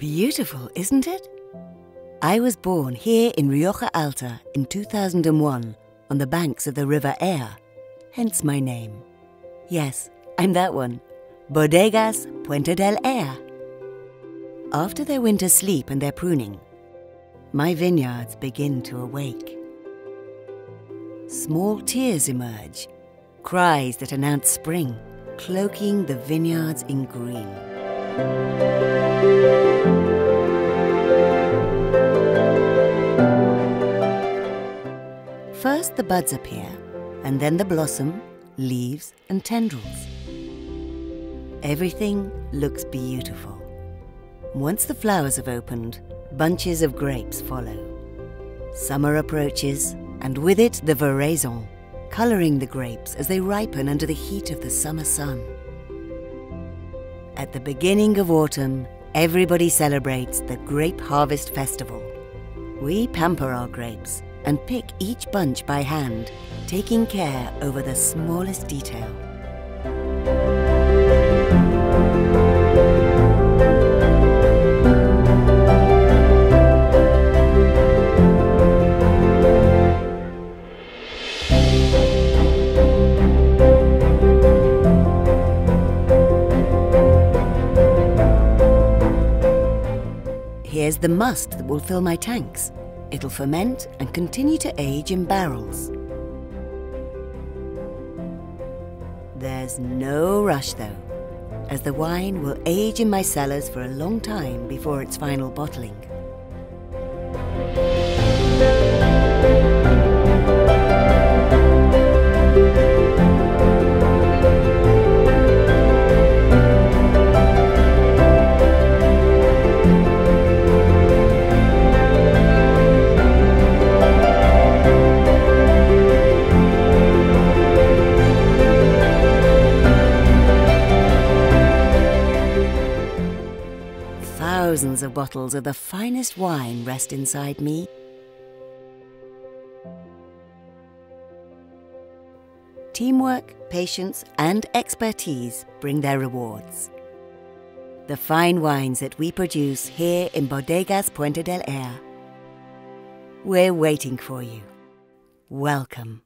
Beautiful, isn't it? I was born here in Rioja Alta in 2001 on the banks of the River Ea, hence my name. Yes, I'm that one, Bodegas Puente del Ea. After their winter sleep and their pruning, my vineyards begin to awake. Small tears emerge, cries that announce spring, cloaking the vineyards in green. First the buds appear, and then the blossom, leaves and tendrils. Everything looks beautiful. Once the flowers have opened, bunches of grapes follow. Summer approaches, and with it the veraison, colouring the grapes as they ripen under the heat of the summer sun. At the beginning of autumn, everybody celebrates the Grape Harvest Festival. We pamper our grapes and pick each bunch by hand, taking care over the smallest detail. Here's the must that will fill my tanks. It'll ferment and continue to age in barrels. There's no rush though, as the wine will age in my cellars for a long time before its final bottling. Thousands of bottles of the finest wine rest inside me. Teamwork, patience, and expertise bring their rewards. The fine wines that we produce here in Bodegas Puente del Ea. We're waiting for you. Welcome.